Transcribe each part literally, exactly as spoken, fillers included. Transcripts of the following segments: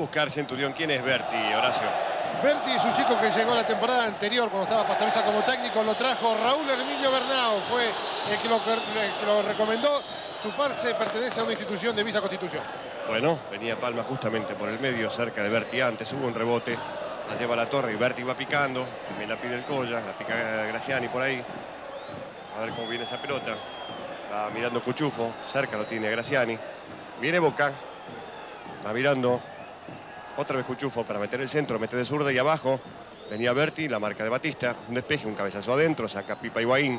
buscar Centurión. ¿Quién es Berti, Horacio? Berti es un chico que llegó la temporada anterior cuando estaba Pastoriza como técnico. Lo trajo Raúl Hermillo Bernau, fue el que lo, el que lo recomendó. Su parce pertenece a una institución de Visa Constitución. Bueno, venía Palma justamente por el medio, cerca de Berti antes. Hubo un rebote, la lleva a la torre y Berti va picando. También la pide el Colla, la pica Graciani por ahí. A ver cómo viene esa pelota. Va mirando Cuchufo, cerca lo tiene Graciani. Viene Boca, va mirando. Otra vez Cuchufo para meter el centro, mete de zurda y abajo. Venía Berti, la marca de Batista. Un despeje, un cabezazo adentro, saca Pipa Iguaín.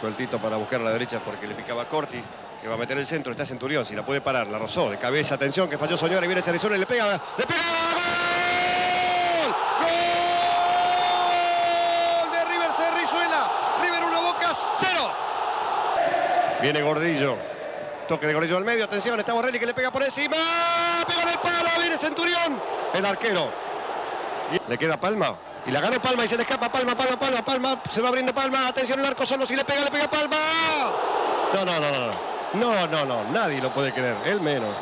Sueltito para buscar a la derecha porque le picaba a Corti. Que va a meter el centro, está Centurión, si la puede parar, la rozó de cabeza, atención, que falló Soñora y viene Serrizuela y le pega, le pega, ¡gol! ¡Gol de River, Serrizuela! River uno, Boca cero. Viene Gordillo, toque de Gordillo al medio, atención, está Borrelli que le pega por encima, pega en el palo, viene Centurión, el arquero. Le queda Palma, y la ganó Palma y se le escapa, Palma, Palma, Palma, Palma, se va abriendo Palma, atención el arco solo, si le pega, le pega Palma. No, no, no, no, no. No, no, no, nadie lo puede creer, él menos.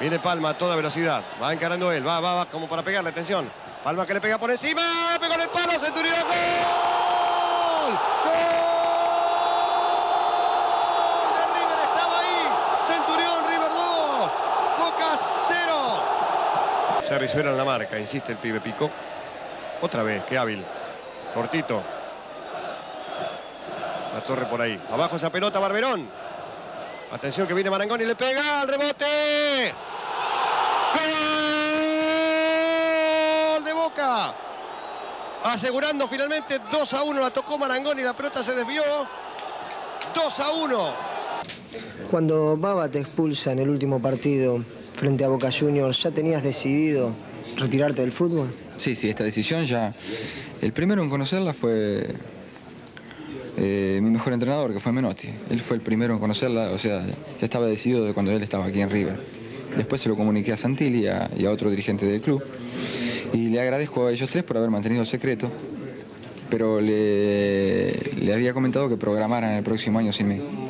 Viene Palma a toda velocidad, va encarando él, va, va, va, como para pegarle, atención. Palma que le pega por encima, pegó en el palo, Centurión, ¡gol! ¡Gol! De River estaba ahí, Centurión, River dos, Boca cero. Serrizuela en la marca, insiste el pibe, picó. Otra vez, qué hábil, cortito. La torre por ahí, abajo esa pelota, Barberón. Atención que viene Marangoni, le pega al rebote. ¡Gol de Boca! Asegurando finalmente dos a uno, la tocó Marangoni, la pelota se desvió. dos a uno. Cuando Bava te expulsa en el último partido frente a Boca Junior, ¿ya tenías decidido retirarte del fútbol? Sí, sí, esta decisión ya... El primero en conocerla fue... Eh, mi mejor entrenador, que fue Menotti. Él fue el primero en conocerla, o sea, ya estaba decidido de cuando él estaba aquí en River. Después se lo comuniqué a Santilli a, y a otro dirigente del club. Y le agradezco a ellos tres por haber mantenido el secreto, pero le, le había comentado que programaran el próximo año sin mí.